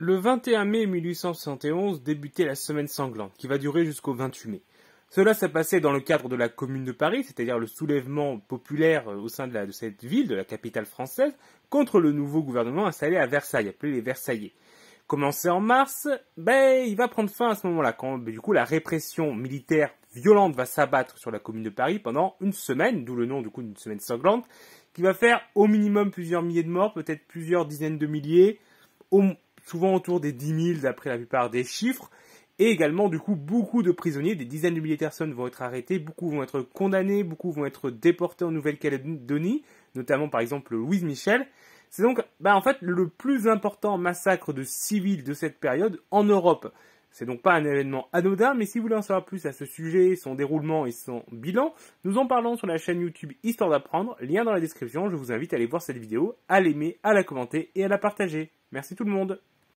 Le 21 mai 1871 débutait la Semaine sanglante, qui va durer jusqu'au 28 mai. Cela s'est passé dans le cadre de la Commune de Paris, c'est-à-dire le soulèvement populaire au sein de cette ville, de la capitale française, contre le nouveau gouvernement installé à Versailles, appelé les Versaillais. Commencé en mars, il va prendre fin à ce moment-là, quand du coup la répression militaire violente va s'abattre sur la Commune de Paris pendant une semaine, d'où le nom du coup d'une semaine sanglante, qui va faire au minimum plusieurs milliers de morts, peut-être plusieurs dizaines de milliers, souvent autour des 10 000 d'après la plupart des chiffres, et également du coup beaucoup de prisonniers, des dizaines de milliers de personnes vont être arrêtées, beaucoup vont être condamnés, beaucoup vont être déportés en Nouvelle-Calédonie, notamment par exemple Louise Michel. C'est donc en fait le plus important massacre de civils de cette période en Europe. C'est donc pas un événement anodin, mais si vous voulez en savoir plus à ce sujet, son déroulement et son bilan, nous en parlons sur la chaîne YouTube Histoire d'apprendre, lien dans la description, je vous invite à aller voir cette vidéo, à l'aimer, à la commenter et à la partager. Merci tout le monde.